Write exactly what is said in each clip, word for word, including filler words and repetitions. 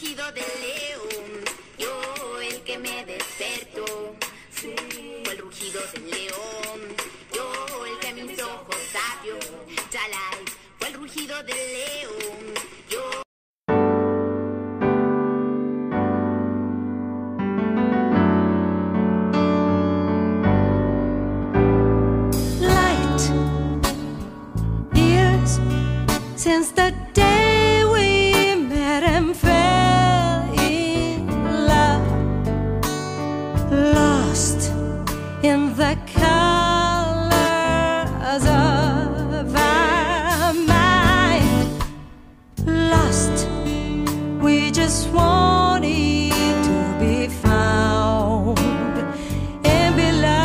ungido de león, yo el que me despertó. Sí. Fue el rugido del león, yo el que mis ojos sabió. Chalai, fue el rugido del león, yo... Light years since the day in the colors of our mind, lost, we just wanted to be found and be loved.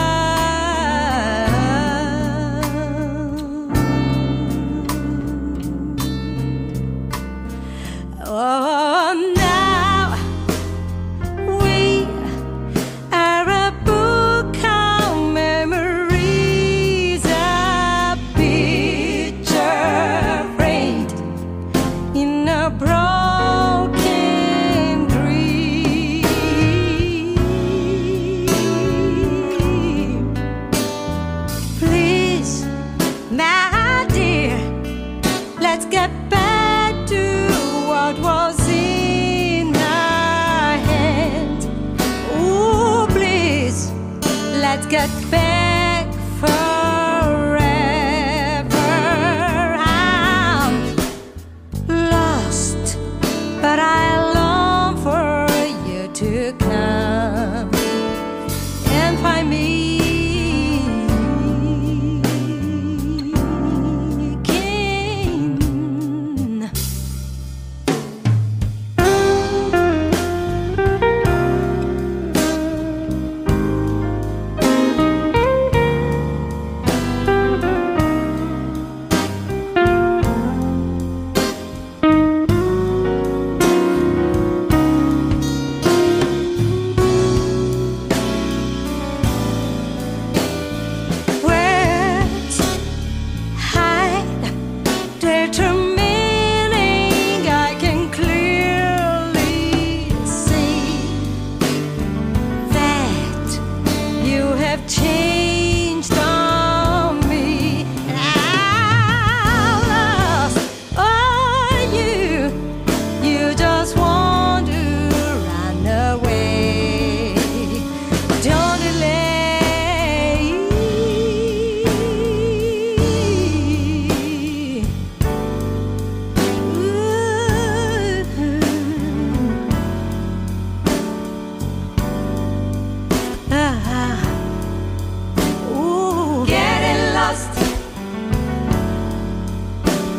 Oh, now we are a my dear, let's get back to what was in my hand. Oh, please, let's get back forever. I'm lost, but I long for you to come and find me.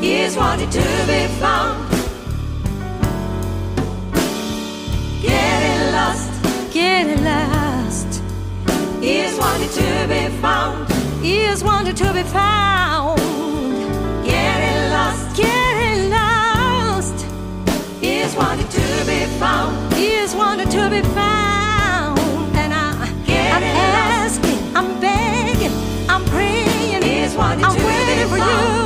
Years wanted to be found, getting lost, getting lost. Years wanted to be found, years wanted to be found, getting lost, getting lost. Years wanted to be found, years wanted to be found, and I, I'm asking, I'm begging, I'm praying, I'm waiting for you.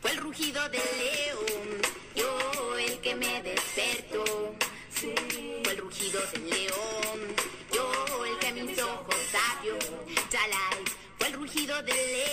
Fue el rugido del león, yo el que me despertó. Sí. Fue el rugido del león, yo el que mis ojos abrió. Chalai, fue el rugido del león.